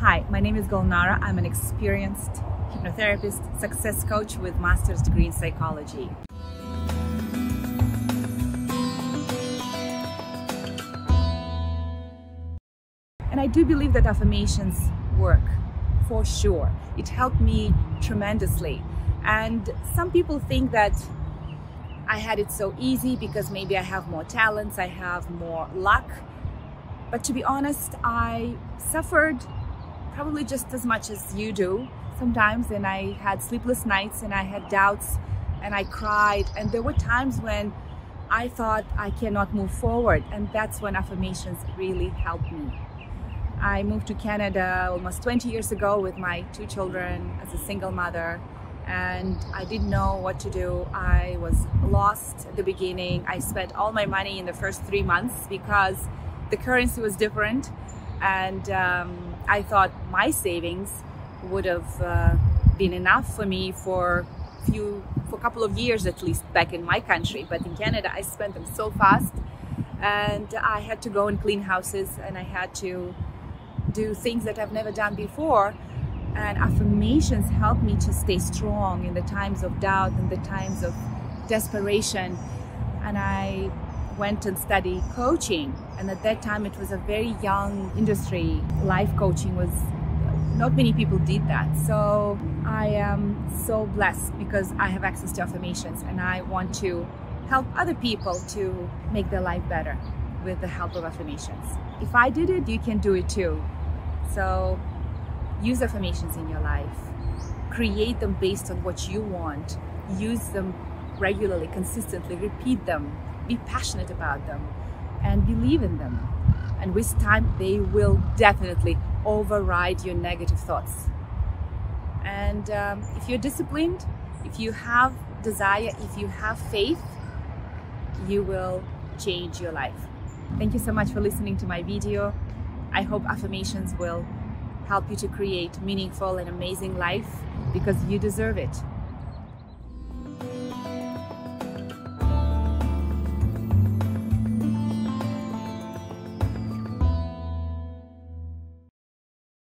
Hi, my name is Gulnara. I'm an experienced hypnotherapist, success coach with master's degree in psychology. And I do believe that affirmations work, for sure. It helped me tremendously. And some people think that I had it so easy because maybe I have more talents, I have more luck. But to be honest, I suffered probably just as much as you do sometimes, and I had sleepless nights and I had doubts and I cried, and there were times when I thought I cannot move forward, and that's when affirmations really helped me. I moved to Canada almost 20 years ago with my two children as a single mother, and I didn't know what to do. I was lost at the beginning. I spent all my money in the first 3 months because the currency was different, and I thought my savings would have been enough for me for a couple of years at least back in my country. But in Canada, I spent them so fast, and I had to go and clean houses, and I had to do things that I've never done before. And affirmations helped me to stay strong in the times of doubt and the times of desperation. And I went and studied coaching, and at that time it was a very young industry. Life coaching was, not many people did that. So I am so blessed because I have access to affirmations, and I want to help other people to make their life better with the help of affirmations. If I did it, you can do it too. So use affirmations in your life. Create them based on what you want. Use them regularly, consistently, repeat them. Be passionate about them and believe in them. And with time, they will definitely override your negative thoughts. And if you're disciplined, if you have desire, if you have faith, you will change your life. Thank you so much for listening to my video. I hope affirmations will help you to create meaningful and amazing life, because you deserve it.